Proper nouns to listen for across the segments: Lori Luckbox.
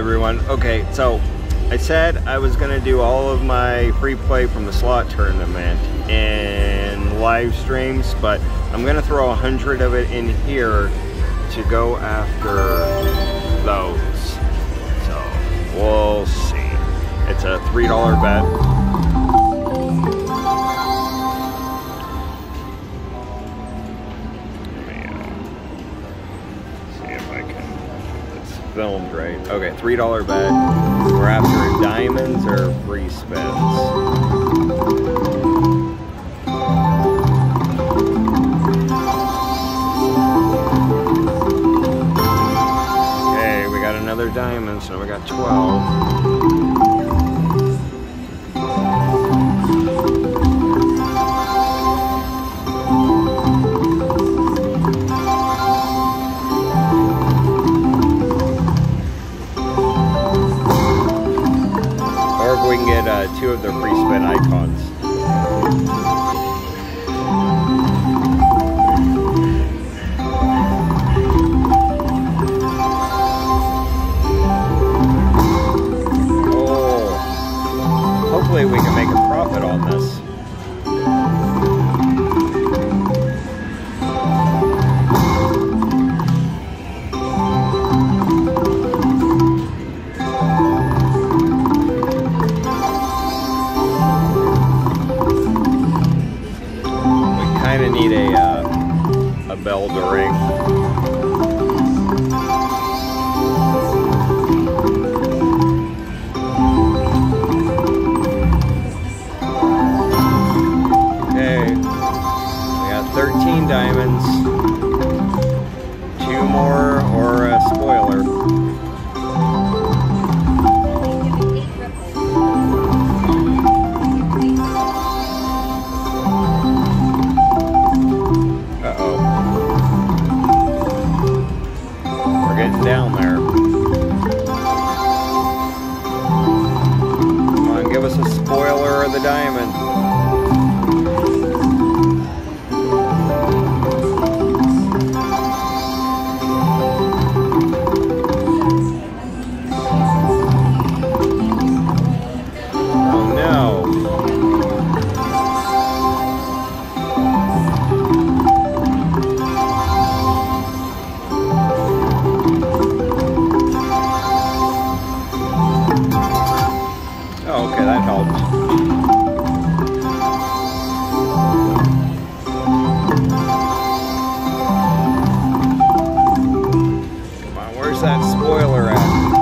everyone. Okay, so I said I was gonna do all of my free play from the slot tournament in live streams, but I'm gonna throw 100 of it in here to go after those. So we'll see. It's a $3 bet. Filmed right. Okay, $3 bet. We're after diamonds or free spins. Okay, we got another diamond, so we got 12. We can get two of the free spin icons. Oh, hopefully we can make a profit on this. Bell to ring. Okay, we got 13 diamonds, two more or a spoiler. Down there. Come on, give us a spoiler of the diamond. Oh no. Oh, okay, that helped. Come on, where's that spoiler at?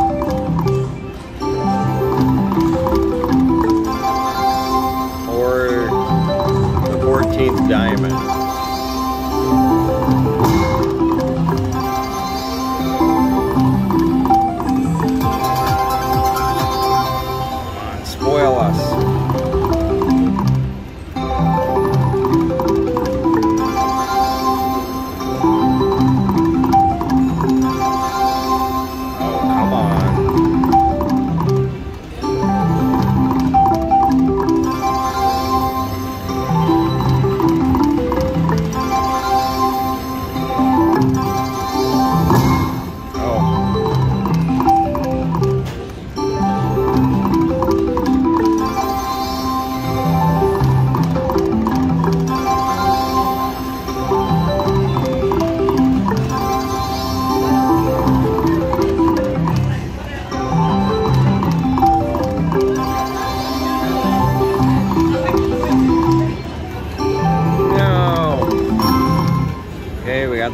Or the 14th diamond.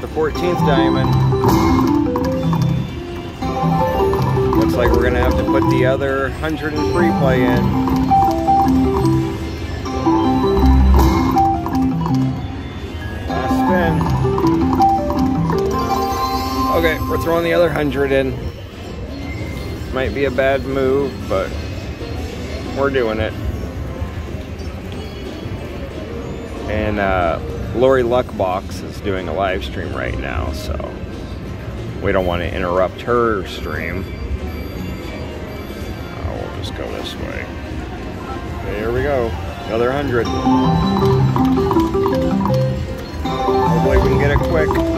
The 14th diamond. Looks like we're gonna have to put the other 100 in free play in. Last spin. Okay, we're throwing the other 100 in. Might be a bad move, but we're doing it. And Lori Luckbox is doing a live stream right now, so we don't want to interrupt her stream. Oh, we'll just go this way. Here we go. Another 100. Hopefully we can get it quick.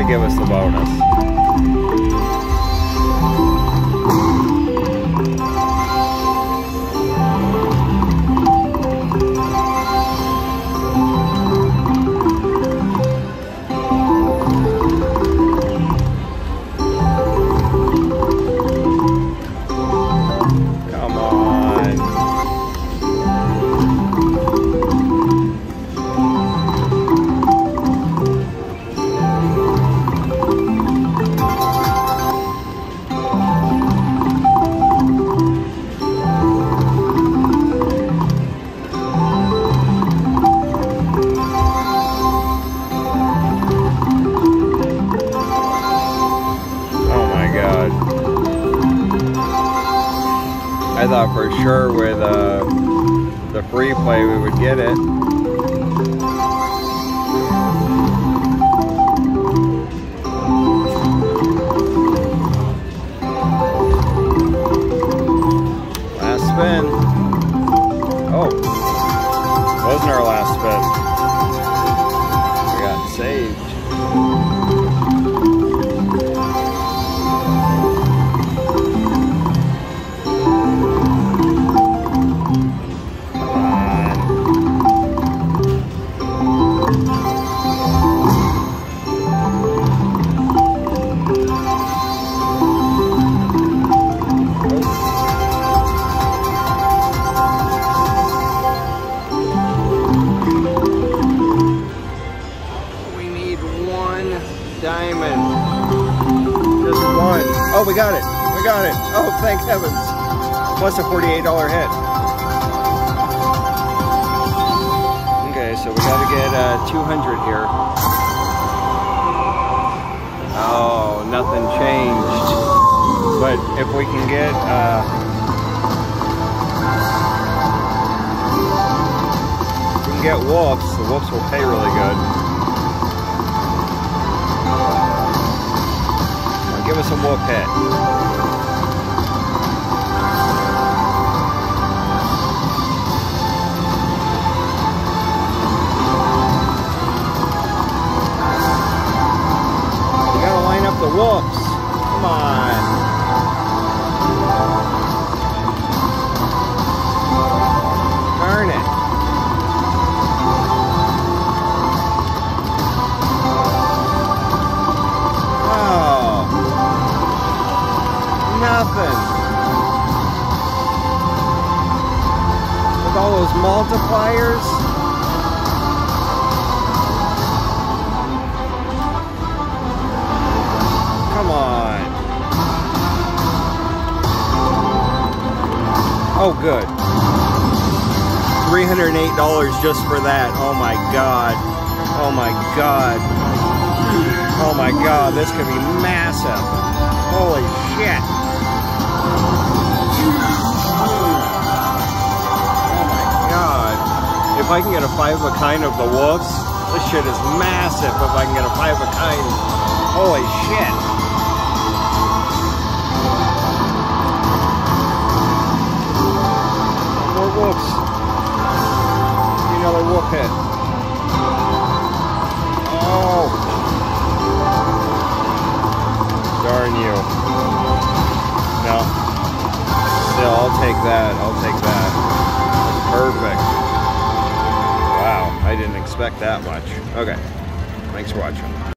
to give us the bonus. I thought for sure with the free play we would get it. Last spin. Oh, wasn't our last spin. We got saved. Diamond. Just one. Oh, we got it. We got it. Oh, thank heavens. Plus a $48 hit. Okay, so we gotta get 200 here. Oh, nothing changed. But if we can get wolves, the wolves will pay really good. Give us a wolf hit. We gotta line up the wolves. Come on. With all those multipliers. Come on. Oh, good. $308 just for that. Oh my God. Oh my God. Oh my God. This could be massive. Holy shit. If I can get a 5 of a kind of the wolves, this shit is massive. If I can get a 5 of a kind, holy shit. More wolves. Another wolf hit. Oh. Darn you. No. Still, I'll take that. I'll take that. Perfect. I didn't expect that much. Okay, thanks for watching.